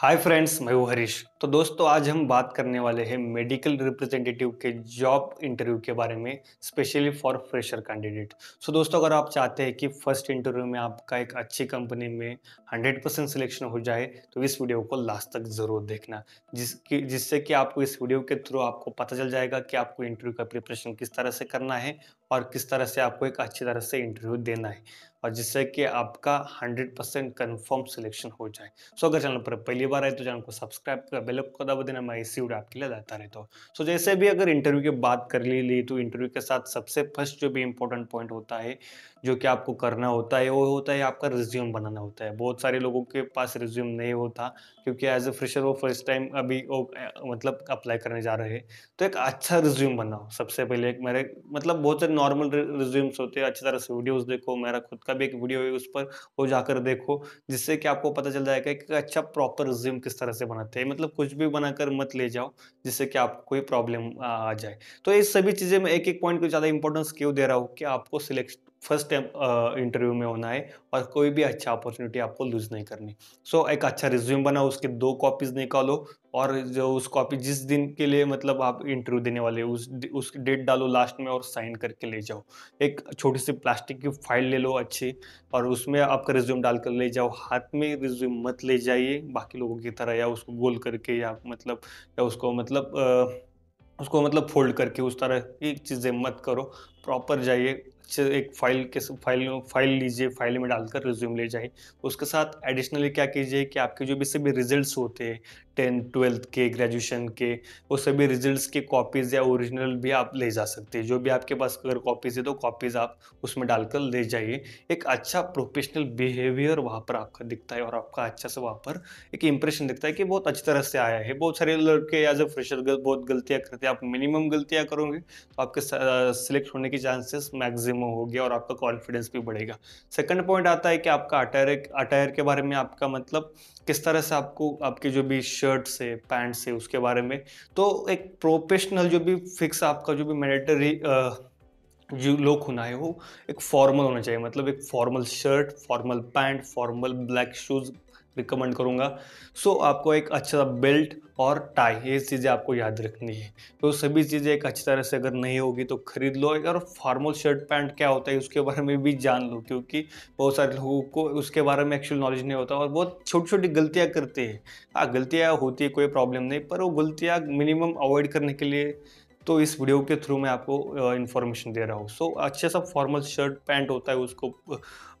Hi friends, मैं हूँ हरीश। तो दोस्तों, आज हम बात करने वाले हैं मेडिकल रिप्रेजेंटेटिव के जॉब इंटरव्यू के बारे में, specially for fresher candidate. So दोस्तों, अगर आप चाहते हैं कि फर्स्ट इंटरव्यू में आपका एक अच्छी कंपनी में 100% सिलेक्शन हो जाए तो इस वीडियो को लास्ट तक ज़रूर देखना, जिससे कि आपको इस वीडियो के थ्रू आपको पता चल जाएगा कि आपको इंटरव्यू का प्रिपरेशन किस तरह से करना है और किस तरह से आपको एक अच्छी तरह से इंटरव्यू देना है, और जिससे कि आपका 100% कन्फर्म सिलेक्शन हो जाए। सो अगर चैनल पर पहली बार आए तो चैनल को सब्सक्राइब कर बेल को दबा देना, मैं इसी वीडियो आपके लिए लाता रहता हूँ। सो जैसे भी अगर इंटरव्यू की बात कर ली तो इंटरव्यू के साथ सबसे फर्स्ट जो भी इम्पोर्टेंट पॉइंट होता है जो कि आपको करना होता है वो होता है आपका रिज्यूम बनाना होता है। बहुत सारे लोगों के पास रिज्यूम नहीं होता क्योंकि एज ए फ्रेशर वो फर्स्ट टाइम अभी मतलब अप्लाई करने जा रहे हैं। तो एक अच्छा रिज्यूम बनाओ सबसे पहले। एक मेरे मतलब बहुत सारे नॉर्मल रिज्यूम्स होते हैं, अच्छी तरह से वीडियोस देखो, मेरा खुद का भी एक वीडियो है उस पर वो जाकर देखो, जिससे कि आपको पता चल जाएगा कि अच्छा प्रॉपर रिज्यूम किस तरह से बनाते हैं। मतलब कुछ भी बनाकर मत ले जाओ जिससे कि आपको कोई प्रॉब्लम आ जाए। तो ये सभी चीज़ें मैं एक एक पॉइंट को ज़्यादा इंपॉर्टेंस क्यों दे रहा हूँ कि आपको सिलेक्ट फर्स्ट टाइम इंटरव्यू में होना है और कोई भी अच्छा अपॉर्चुनिटी आपको लूज नहीं करनी। सो एक अच्छा रिज्यूम बनाओ, उसके 2 कॉपीज़ निकालो और जो उस कॉपी जिस दिन के लिए मतलब आप इंटरव्यू देने वाले उस डेट डालो लास्ट में और साइन करके ले जाओ। एक छोटी सी प्लास्टिक की फाइल ले लो अच्छी और उसमें आपका रिज्यूम डाल कर ले जाओ। हाथ में रिज्यूम मत ले जाइए बाकी लोगों की तरह, या उसको गोल करके या उसको फोल्ड करके उस तरह की चीज़ें मत करो। प्रॉपर जाइए, एक फाइल लीजिए, फाइल में डालकर रिज्यूम ले जाइए। उसके साथ एडिशनली क्या कीजिए कि आपके जो भी सभी रिजल्ट्स होते हैं 10th 12th के, ग्रेजुएशन के, वो सभी रिजल्ट्स की कॉपीज़ या ओरिजिनल भी आप ले जा सकते हैं। जो भी आपके पास अगर कॉपीज़ है तो कॉपीज़ आप उसमें डालकर ले जाइए। एक अच्छा प्रोफेशनल बिहेवियर वहाँ पर आपका दिखता है और आपका अच्छा से वहाँ पर एक इंप्रेशन दिखता है कि बहुत अच्छी तरह से आया है। बहुत सारे लड़के एज ए फ्रेशर बहुत गलतियाँ करते हैं। आप मिनिमम गलतियाँ करोगे तो आपके सिलेक्ट होने के चांसेस मैक्सिमम हो गया और आपका कॉन्फिडेंस भी बढ़ेगा। सेकंड पॉइंट आता है कि आपका अटायर के बारे में, आपका मतलब किस तरह से आपको आपके जो भी शर्ट्स है, पैंट्स है, उसके बारे में। तो एक प्रोफेशनल जो भी फिक्स आपका जो भी मैंडेटरी जो लुक होना है वो एक फॉर्मल होना चाहिए। मतलब एक formal shirt, formal pant, formal black shoes recommend करूँगा। सो आपको एक अच्छा बेल्ट और टाई, ये चीज़ें आपको याद रखनी है। तो सभी चीज़ें एक अच्छी तरह से अगर नहीं होगी तो खरीद लो। और फॉर्मल शर्ट पैंट क्या होता है उसके बारे में भी जान लो, क्योंकि बहुत सारे लोगों को उसके बारे में एक्चुअल नॉलेज नहीं होता और बहुत छोटी छोटी गलतियाँ करते हैं। हाँ, गलतियाँ होती है, कोई प्रॉब्लम नहीं, पर वो गलतियाँ मिनिमम अवॉइड करने के लिए तो इस वीडियो के थ्रू मैं आपको इन्फॉर्मेशन दे रहा हूँ। सो अच्छे सा फॉर्मल शर्ट पैंट होता है उसको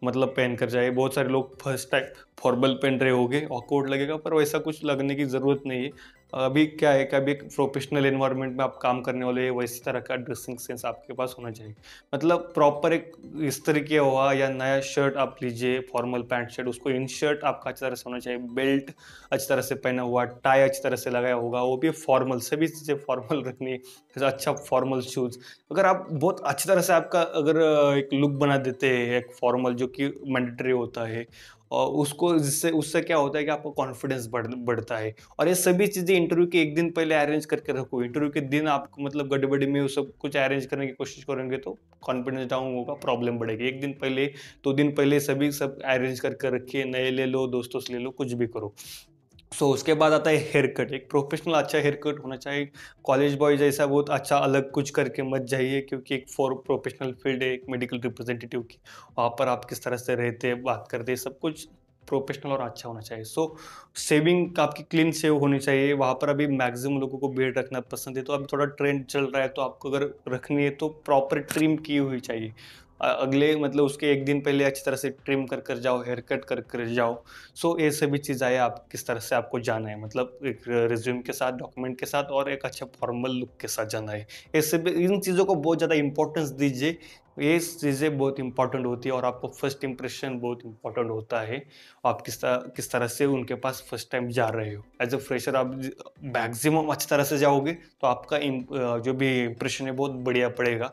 मतलब पहन कर जाए। बहुत सारे लोग फर्स्ट टाइम फॉर्मल पहन रहे होंगे, ऑकवर्ड लगेगा, पर वैसा कुछ लगने की ज़रूरत नहीं है। अभी क्या है कि अभी एक प्रोफेशनल एनवायरनमेंट में आप काम करने वाले हैं, वैसी तरह का ड्रेसिंग सेंस आपके पास होना चाहिए। मतलब प्रॉपर एक इस तरीके हुआ या नया शर्ट आप लीजिए, फॉर्मल पैंट शर्ट, उसको इन शर्ट आपका अच्छी तरह से होना चाहिए, बेल्ट अच्छी तरह से पहना हुआ, टाई अच्छी तरह से लगाया होगा, वो भी फॉर्मल, सभी चीज़ें फॉर्मल रखनी है। अच्छा फॉर्मल शूज़, अगर आप बहुत अच्छी तरह से आपका अगर एक लुक बना देते हैं एक फॉर्मल जो कि मैंडेटरी होता है, और उसको जिससे उससे क्या होता है कि आपका कॉन्फिडेंस बढ़ता है। और ये सभी चीज़ें इंटरव्यू के एक दिन पहले अरेंज करके रखो। इंटरव्यू के दिन आपको मतलब गड़बड़ी में सब कुछ अरेंज करने की कोशिश करेंगे तो कॉन्फिडेंस डाउन होगा, प्रॉब्लम बढ़ेगी। एक दिन पहले, 2 दिन पहले सभी सब अरेंज करके रखिए, नए ले लो, दोस्तों से ले लो, कुछ भी करो। सो उसके बाद आता है हेयर कट। एक प्रोफेशनल अच्छा हेयर कट होना चाहिए। कॉलेज बॉय जैसा बहुत अच्छा अलग कुछ करके मत जाइए, क्योंकि एक फॉर प्रोफेशनल फील्ड है एक मेडिकल रिप्रेजेंटेटिव की, वहाँ पर आप किस तरह से रहते हैं, बात करते हैं, सब कुछ प्रोफेशनल और अच्छा होना चाहिए। सो शेविंग आपकी क्लीन शेव होनी चाहिए। वहाँ पर अभी मैक्सिमम लोगों को बियर्ड रखना पसंद है, तो अभी थोड़ा ट्रेंड चल रहा है, तो आपको अगर रखनी है तो प्रॉपर ट्रिम की हुई चाहिए। अगले मतलब उसके एक दिन पहले अच्छी तरह से ट्रिम कर कर जाओ, हेयर कट कर कर जाओ। सो ये सभी चीज़ें आए आप किस तरह से आपको जाना है, मतलब एक रिज्यूम के साथ, डॉक्यूमेंट के साथ और एक अच्छा फॉर्मल लुक के साथ जाना है। ऐसे इन चीज़ों को बहुत ज़्यादा इंपॉर्टेंस दीजिए। ये चीज़ें बहुत इंपॉर्टेंट होती है और आपको फर्स्ट इंप्रेशन बहुत इंपॉर्टेंट होता है। आप किस तरह से उनके पास फर्स्ट टाइम जा रहे हो एज अ फ्रेशर। आप मैक्सिमम अच्छी तरह से जाओगे तो आपका जो भी इंप्रेशन है बहुत बढ़िया पड़ेगा।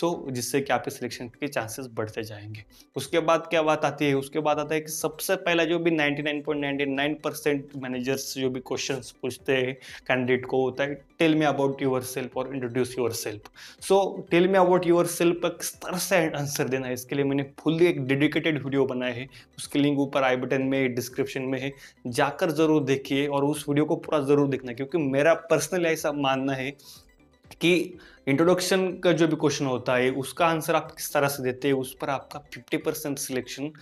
सो जिससे कि आपके सिलेक्शन के चांसेस बढ़ते जाएंगे। उसके बाद क्या बात आती है, उसके बाद आता है कि सबसे पहला जो भी 99.99% मैनेजर्स जो भी क्वेश्चन पूछते हैं कैंडिडेट को होता है tell me about yourself और introduce yourself. So tell me about yourself तरह से आंसर देना है। इसके लिए मैंने फुल्ली एक डेडिकेटेड वीडियो बनाया है, उसकी लिंक ऊपर आई बटन में डिस्क्रिप्शन में है, जाकर ज़रूर देखिए और उस वीडियो को पूरा ज़रूर देखना, क्योंकि मेरा पर्सनली ऐसा मानना है कि इंट्रोडक्शन का जो भी क्वेश्चन होता है उसका आंसर आप किस तरह से देते हैं उस पर आपका 50% सिलेक्शन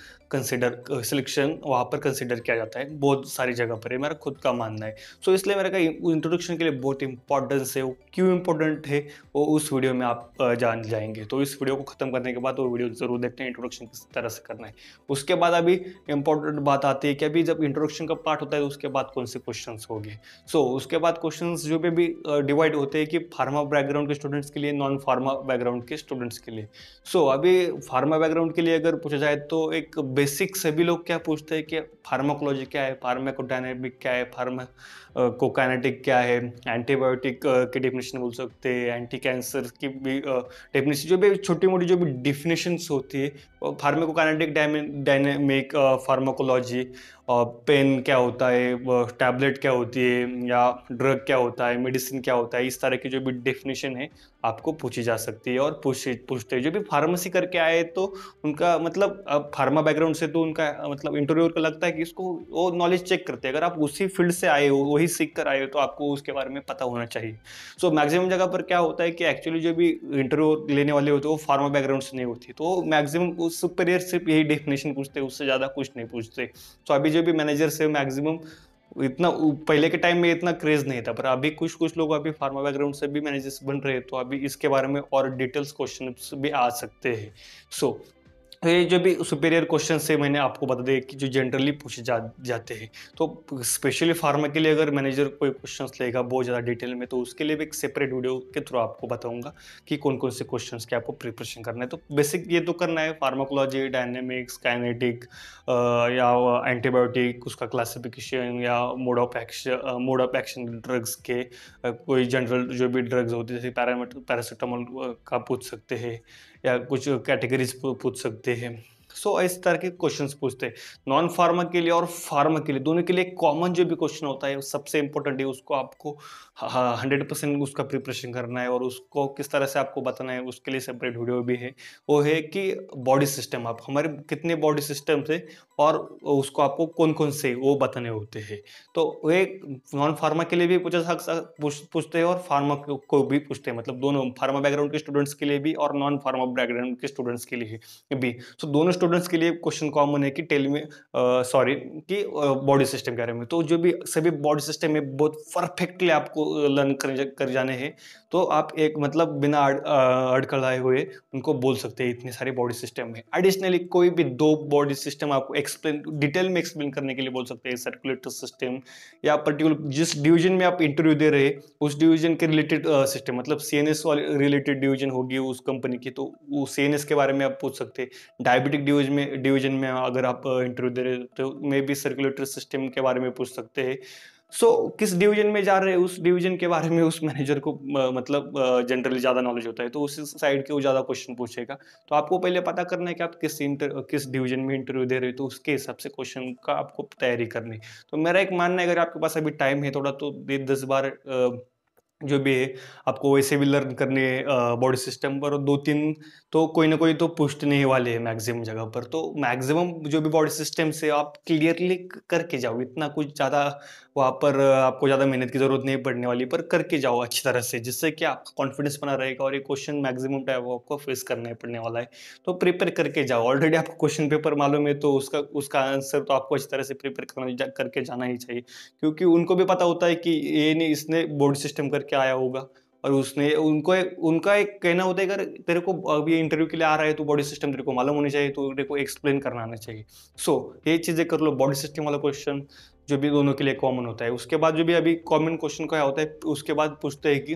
वहाँ पर कंसिडर किया जाता है, बहुत सारी जगह पर है, मेरा खुद का मानना है। सो इसलिए मेरा इंट्रोडक्शन के लिए बहुत इंपॉर्टेंस है, वो क्यों इंपॉर्टेंट है वो उस वीडियो में आप जान जाएंगे। तो इस वीडियो को खत्म करने के बाद वो वीडियो जरूर देखते हैं, इंट्रोडक्शन किस तरह से करना है। उसके बाद अभी इंपॉर्टेंट बात आती है कि अभी जब इंट्रोडक्शन का पार्ट होता है तो उसके बाद कौन से क्वेश्चन हो गए। सो उसके बाद क्वेश्चन जो भी डिवाइड होते हैं कि फार्मा बैकग्राउंड के स्टूडेंट्स के लिए, नॉन फार्मा बैकग्राउंड के स्टूडेंट्स के लिए। सो अभी फार्मा बैकग्राउंड के लिए अगर पूछा जाए तो एक बेसिक सभी लोग क्या पूछते हैं कि फार्माकोलॉजी क्या है, फार्माकोडायनामिक क्या है, फार्माकोकाइनेटिक क्या है, एंटीबायोटिक की डेफिनेशन बोल सकते हैं, एंटी कैंसर की भी डेफिनेशन, जो भी छोटी मोटी जो भी डेफिनेशंस होती है, फार्माकोकाइनेटिक डायनामिक, फार्माकोलॉजी, पेन क्या होता है, टैबलेट क्या होती है, या ड्रग क्या होता है, मेडिसिन क्या होता है, इस तरह की जो भी डेफिनेशन है आपको पूछी जा सकती है। और पूछते हैं जो भी फार्मेसी करके आए तो उनका मतलब फार्मा बैकग्राउंड से तो उनका मतलब इंटरव्यूअर को लगता है कि इसको वो नॉलेज चेक करते हैं। अगर आप उसी फील्ड से आए हो, वही सीख कर आए हो, तो आपको उसके बारे में पता होना चाहिए। सो मैक्सिमम जगह पर क्या होता है कि एक्चुअली जो भी इंटरव्यू लेने वाले होते हैं वो फार्मा बैकग्राउंड से नहीं होती, तो मैक्सिमम उस सुपीरियर सिर्फ यही डेफिनेशन पूछते हैं, उससे ज़्यादा कुछ नहीं पूछते। तो अभी जो भी मैनेजर्स है मैक्सिमम इतना पहले के टाइम में इतना क्रेज नहीं था, पर अभी कुछ कुछ लोग अभी फार्मा बैकग्राउंड से भी मैनेजर्स बन रहे हैं, तो अभी इसके बारे में और डिटेल्स क्वेश्चंस भी आ सकते हैं। सो ये जो भी सुपीरियर क्वेश्चन से मैंने आपको बता दें कि जो जनरली पूछे जाते हैं, तो स्पेशली फार्मा के लिए अगर मैनेजर कोई क्वेश्चंस लेगा बहुत ज़्यादा डिटेल में, तो उसके लिए भी एक सेपरेट वीडियो के थ्रू आपको बताऊंगा कि कौन कौन से क्वेश्चंस के आपको प्रिपरेशन करना है। तो बेसिक ये तो करना है फार्माकोलॉजी, डायनेमिक्स, काइनेटिक, या एंटीबायोटिक उसका क्लासिफिकेशन, या मोड ऑफ एक्शन ड्रग्स के, कोई जनरल जो भी ड्रग्स होते जैसे पैरासीटामोल का पूछ सकते हैं, या कुछ कैटेगरीज पूछ सकते हैं। सो इस तरह के क्वेश्चंस पूछते हैं। नॉन फार्मा के लिए और फार्मा के लिए दोनों के लिए कॉमन जो भी क्वेश्चन होता है सबसे इंपॉर्टेंट है, उसको आपको 100% उसका प्रिपरेशन करना है और उसको किस तरह से आपको बताना है उसके लिए सेपरेट वीडियो भी है। वो है कि बॉडी सिस्टम, आप हमारे कितने बॉडी सिस्टम है और उसको आपको कौन कौन से वो बताने होते हैं। तो वे नॉन फार्मा के लिए भी पूछते हैं और फार्मा को भी पूछते हैं, मतलब दोनों फार्मा बैकग्राउंड के स्टूडेंट्स के लिए भी और नॉन फार्मा बैकग्राउंड के स्टूडेंट्स के लिए भी। सो दोनों स्टूडेंट्स के लिए क्वेश्चन कॉमन है कि बॉडी सिस्टम के बारे में। तो जो भी सभी बॉडी सिस्टम में बहुत परफेक्टली आपको लर्न कर जाने हैं, तो आप एक मतलब बिना अड़कलाए हुए उनको बोल सकते हैं इतने सारे बॉडी सिस्टम में। एडिशनली कोई भी दो बॉडी सिस्टम आपको एक्सप्लेन डिटेल में एक्सप्लेन करने के लिए बोल सकते हैं, सर्कुलेटरी सिस्टम या पर्टिकुलर जिस डिवीजन में आप इंटरव्यू दे रहे उस डिवीजन के रिलेटेड सिस्टम, मतलब CNS वाले रिलेटेड डिवीजन होगी उस कंपनी की, तो वो CNS के बारे में आप पूछ सकते हैं। डायबिटिक डिवीजन में अगर आप इंटरव्यू दे रहे तो मे बी सर्कुलेटरी सिस्टम के बारे में पूछ सकते हैं। सो किस डिवीजन में जा रहे हैं उस डिवीजन के बारे में उस मैनेजर को मतलब जनरली ज़्यादा नॉलेज होता है, तो उसी साइड के वो ज़्यादा क्वेश्चन पूछेगा। तो आपको पहले पता करना है कि आप किस डिवीजन में इंटरव्यू दे रहे हो, तो उसके हिसाब से क्वेश्चन का आपको तैयारी करनी। तो मेरा एक मानना है अगर आपके पास अभी टाइम है थोड़ा, तो 10-12 जो भी है आपको वैसे भी लर्न करने बॉडी सिस्टम पर, और 2-3 तो कोई ना कोई तो पूछने ही वाले हैं मैक्सिमम जगह पर। तो मैक्सिमम जो भी बॉडी सिस्टम से आप क्लियरली करके जाओ, इतना कुछ ज़्यादा वहाँ पर आपको ज़्यादा मेहनत की ज़रूरत नहीं पड़ने वाली, पर करके जाओ अच्छी तरह से, जिससे कि आपका कॉन्फिडेंस बना रहेगा और ये क्वेश्चन मैक्सिमम टाइम आपको फेस करना पड़ने वाला है। तो प्रिपेयर करके जाओ, ऑलरेडी आपको क्वेश्चन पेपर मालूम है तो उसका आंसर तो आपको अच्छी तरह से प्रिपेयर करके जाना ही चाहिए, क्योंकि उनको भी पता होता है कि ये नहीं इसने बॉडी सिस्टम करके आया होगा, और उसने उनका एक कहना होता है अगर तेरे को अभी इंटरव्यू के लिए आ रहा है तो बॉडी सिस्टम तेरे को मालूम होनी चाहिए, तो तेरे को एक्सप्लेन करना आना चाहिए। सो ये चीज़ें कर लो, बॉडी सिस्टम वाला क्वेश्चन जो भी दोनों के लिए कॉमन होता है। उसके बाद जो भी अभी कॉमन क्वेश्चन क्या होता है, उसके बाद पूछते हैं कि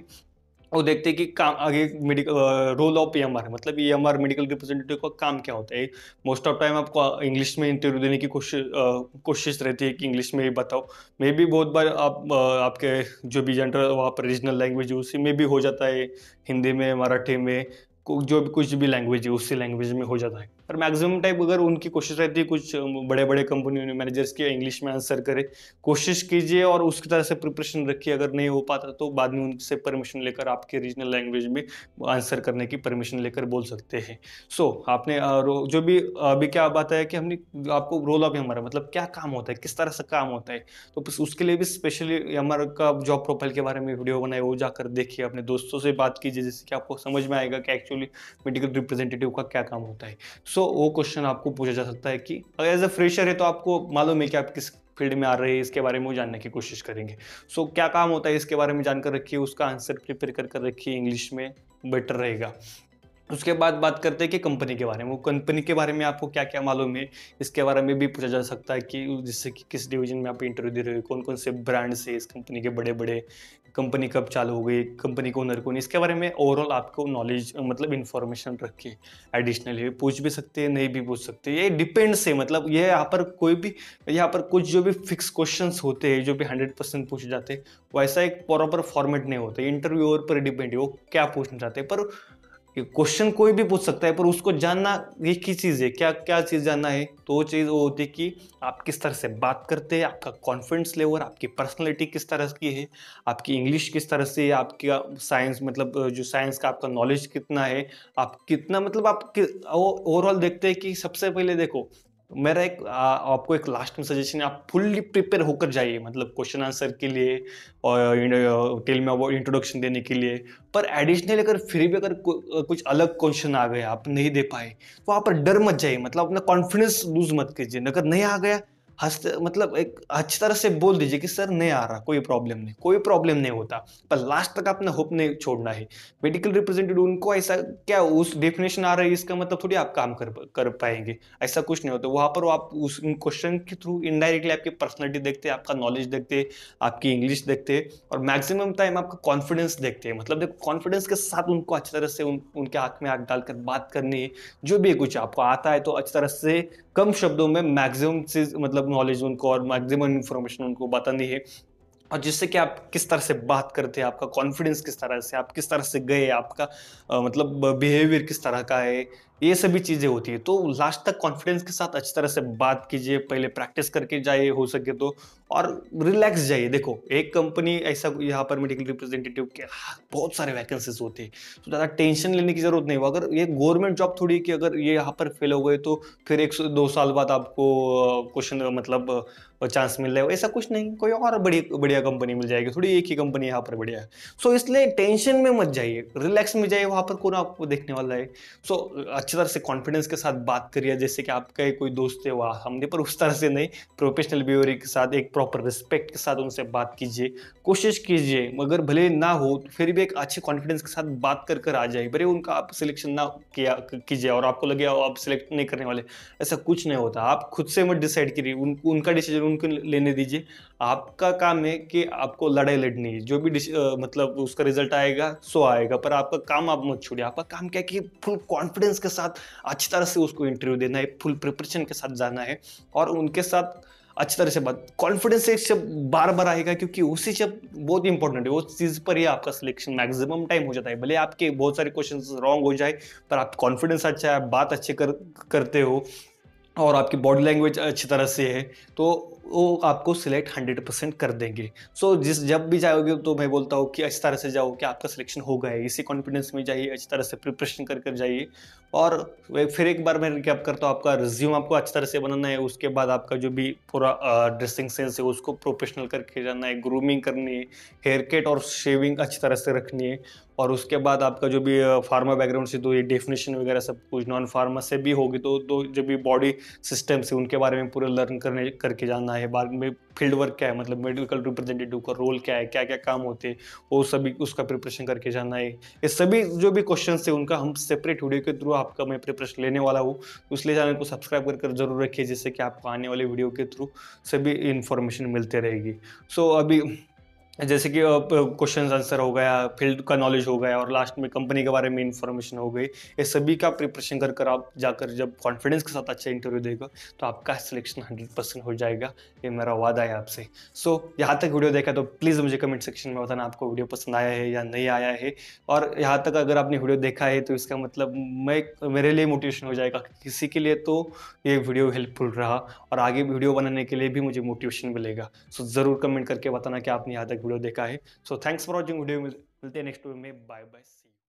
वो देखते हैं कि काम आगे मेडिकल रोल ऑफ EMR, मतलब EMR मेडिकल रिप्रेजेंटेटिव का काम क्या होता है। मोस्ट ऑफ टाइम आपको इंग्लिश में इंटरव्यू देने की कोशिश रहती है कि इंग्लिश में ही बताओ, मे भी बहुत बार आपके जो भी जनरल वहाँ पर रीजनल लैंग्वेज उसी में भी हो जाता है, हिंदी में, मराठी में, जो भी कुछ भी लैंग्वेज है उसी लैंग्वेज में हो जाता है। और मैक्सिमम टाइप अगर उनकी कोशिश रहती है कुछ बड़े बड़े कंपनियों में मैनेजर्स की इंग्लिश में आंसर करें, कोशिश कीजिए और उसकी तरह से प्रिपरेशन रखिए। अगर नहीं हो पाता तो बाद में उनसे परमिशन लेकर आपके रीजनल लैंग्वेज में आंसर करने की परमिशन लेकर बोल सकते हैं। सो आपने जो भी अभी क्या बात है कि हमने आपको रोल ऑफ हमारा मतलब क्या काम होता है, किस तरह से काम होता है, तो उसके लिए भी स्पेशली हमारा का जॉब प्रोफाइल के बारे में वीडियो बनाए, वो जाकर देखिए, अपने दोस्तों से बात कीजिए, जिससे कि आपको समझ में आएगा कि एक्चुअली मेडिकल रिप्रेजेंटेटिव का क्या काम होता है। सो वो क्वेश्चन आपको पूछा जा सकता है कि अगर एज अ फ्रेशर है तो आपको मालूम है कि आप किस फील्ड में आ रहे हैं, इसके बारे में वो जानने की कोशिश करेंगे। सो क्या काम होता है इसके बारे में जानकर रखिए, उसका आंसर प्रिपेयर कर कर रखिए, इंग्लिश में बेटर रहेगा। उसके बाद बात करते हैं कि कंपनी के बारे में, वो कंपनी के बारे में आपको क्या क्या मालूम है इसके बारे में भी पूछा जा सकता है कि जिससे कि किस डिवीजन में आप इंटरव्यू दे रहे हो, कौन कौन से ब्रांड्स है इस कंपनी के, बड़े बड़े कंपनी कब चालू हो गई, कंपनी को ओनर कौन, इसके बारे में ओवरऑल आपको नॉलेज मतलब इन्फॉर्मेशन रखिए। एडिशनली पूछ भी सकते हैं, नहीं भी पूछ सकते, ये डिपेंड्स है। मतलब ये यहाँ पर कोई भी यहाँ पर कुछ जो भी फिक्स क्वेश्चंस होते हैं जो भी 100% पूछे जाते हैं, वैसा एक प्रॉपर फॉर्मेट नहीं होता। इंटरव्यूअर पर डिपेंड है वो क्या पूछना चाहते हैं, पर क्वेश्चन कोई भी पूछ सकता है, पर उसको जानना ये की चीज़ है, क्या क्या चीज़ जानना है, तो वो चीज़ वो होती है कि आप किस तरह से बात करते हैं, आपका कॉन्फिडेंस लेवल, आपकी पर्सनैलिटी किस तरह की है, आपकी इंग्लिश किस तरह से है, आपका साइंस मतलब जो साइंस का आपका नॉलेज कितना है, आप कितना मतलब आप ओवरऑल देखते हैं कि सबसे पहले देखो मेरा एक आपको एक लास्ट में सजेशन है, आप फुल्ली प्रिपेयर होकर जाइए मतलब क्वेश्चन आंसर के लिए और टेल में अबाउट इंट्रोडक्शन देने के लिए। पर एडिशनल अगर फिर भी अगर कुछ अलग क्वेश्चन आ गया आप नहीं दे पाए तो आप डर मत जाइए, मतलब अपना कॉन्फिडेंस लूज मत कीजिए। अगर नहीं आ गया हंसते मतलब एक अच्छी तरह से बोल दीजिए कि सर नहीं आ रहा, कोई प्रॉब्लम नहीं, कोई प्रॉब्लम नहीं होता, पर लास्ट तक आपने होप नहीं छोड़ना है। मेडिकल रिप्रेजेंटेटिव उनको ऐसा क्या उस डेफिनेशन आ रही है इसका मतलब थोड़ी आप काम कर पाएंगे, ऐसा कुछ नहीं होता। वहाँ पर आप उस क्वेश्चन के थ्रू इनडायरेक्टली आपकी पर्सनैलिटी देखते हैं, आपका नॉलेज देखते हैं, आपकी इंग्लिश देखते हैं और मैक्सिमम टाइम आपका कॉन्फिडेंस देखते हैं। मतलब देखो कॉन्फिडेंस के साथ उनको अच्छी तरह से उनके आँख में आँख डालकर बात करनी है, जो भी कुछ आपको आता है तो अच्छी तरह से कम शब्दों में मैक्सिमम चीज मतलब नॉलेज उनको और मैक्सिमम इन्फॉर्मेशन उनको बतानी है, और जिससे कि आप किस तरह से बात करते हैं, आपका कॉन्फिडेंस किस तरह से, आप किस तरह से गए, आपका मतलब बिहेवियर किस तरह का है, ये सभी चीज़ें होती है। तो लास्ट तक कॉन्फिडेंस के साथ अच्छी तरह से बात कीजिए, पहले प्रैक्टिस करके जाइए हो सके तो, और रिलैक्स जाइए। देखो एक कंपनी ऐसा यहाँ पर मेडिकल रिप्रेजेंटेटिव के बहुत सारे वैकेंसीज होते हैं, तो ज़्यादा टेंशन लेने की ज़रूरत नहीं हो। अगर ये गवर्नमेंट जॉब थोड़ी कि अगर ये यहाँ पर फेल हो गए तो फिर 1-2 साल बाद आपको क्वेश्चन मतलब चांस मिल रहा है, ऐसा कुछ नहीं, कोई और बढ़िया कंपनी मिल जाएगी, थोड़ी एक ही कंपनी यहाँ पर बढ़िया है। सो इसलिए टेंशन में मत जाइए, रिलैक्स में जाइए, वहाँ पर कौन आपको देखने वाला है। सो अच्छी तरह से कॉन्फिडेंस के साथ बात करिए, जैसे कि आपका कोई दोस्त है, वाह हमने, पर उस तरह से नहीं, प्रोफेशनल बिहेवियर के साथ एक प्रॉपर रिस्पेक्ट के साथ उनसे बात कीजिए, कोशिश कीजिए, मगर भले ना हो तो फिर भी एक अच्छे कॉन्फिडेंस के साथ बात कर कर आ जाइए। भले उनका आप सिलेक्शन ना कीजिए और आपको लगे आप सिलेक्ट नहीं करने वाले, ऐसा कुछ नहीं होता। आप खुद से मत डिसाइड करिए, उनका डिसीजन उनको लेने दीजिए। आपका काम है कि आपको लड़ाई लड़नी है, जो भी मतलब उसका रिजल्ट आएगा सो आएगा, पर आपका काम आप मत छोड़िए। आपका काम क्या है कि फुल कॉन्फिडेंस के साथ अच्छी तरह से उसको इंटरव्यू देना है, फुल प्रिपरेशन के साथ जाना है और उनके साथ अच्छी तरह से बात। कॉन्फिडेंस एक शब्द बार बार आएगा क्योंकि उसी शब्द बहुत इंपॉर्टेंट है, उस चीज़ पर ही आपका सिलेक्शन मैक्सिमम टाइम हो जाता है। भले आपके बहुत सारे क्वेश्चंस रॉन्ग हो जाए, पर आप कॉन्फिडेंस अच्छा है, बात अच्छे करते हो और आपकी बॉडी लैंग्वेज अच्छी तरह से है तो वो आपको सिलेक्ट 100% कर देंगे। सो जब भी जाओगे तो मैं बोलता हूँ कि अच्छी तरह से जाओ कि आपका सिलेक्शन होगा, इसी कॉन्फिडेंस में जाइए, अच्छी तरह से प्रिपरेशन कर कर जाइए। और फिर एक बार मैं रिकैप करता हूँ, आपका रिज्यूम आपको अच्छी तरह से बनाना है, उसके बाद आपका जो भी पूरा ड्रेसिंग सेंस है उसको प्रोफेशनल करके जाना है, ग्रूमिंग करनी है, हेयर कट और शेविंग अच्छी तरह से रखनी है, और उसके बाद आपका जो भी फार्मा बैकग्राउंड से तो ये डेफिनेशन वगैरह सब कुछ, नॉन फार्मा से भी होगी तो जो भी बॉडी सिस्टम से उनके बारे में पूरा लर्न करने करके जाना है। बाद में फील्ड वर्क क्या है, मतलब मेडिकल रिप्रेजेंटेटिव का रोल क्या है, क्या क्या काम होते हैं, वो सभी उसका प्रिपरेशन करके जाना है। ये सभी जो भी क्वेश्चन है उनका हम सेपरेट वीडियो के थ्रू आपका मैं प्रिपरेशन लेने वाला हूँ, इसलिए चैनल को सब्सक्राइब कर जरूर रखिए, जिससे कि आपको आने वाले वीडियो के थ्रू सभी इन्फॉर्मेशन मिलते रहेगी। सो अभी जैसे कि क्वेश्चन आंसर हो गया, फील्ड का नॉलेज हो गया और लास्ट में कंपनी के बारे में इंफॉर्मेशन हो गई, ये सभी का प्रिपरेशन कर कर आप जाकर जब कॉन्फिडेंस के साथ अच्छा इंटरव्यू देगा तो आपका सिलेक्शन 100% हो जाएगा, ये मेरा वादा है आपसे। सो यहाँ तक वीडियो देखा तो प्लीज़ मुझे कमेंट सेक्शन में बताना आपको वीडियो पसंद आया है या नहीं आया है। और यहाँ तक अगर आपने वीडियो देखा है तो इसका मतलब मेरे लिए मोटिवेशन हो जाएगा किसी के लिए तो ये वीडियो हेल्पफुल रहा और आगे वीडियो बनाने के लिए भी मुझे मोटिवेशन मिलेगा। सो ज़रूर कमेंट करके बताना कि आपने यहाँ तक देखा है। So thanks for watching video, मिलते हैं नेक्स्ट वीडियो में। Bye bye.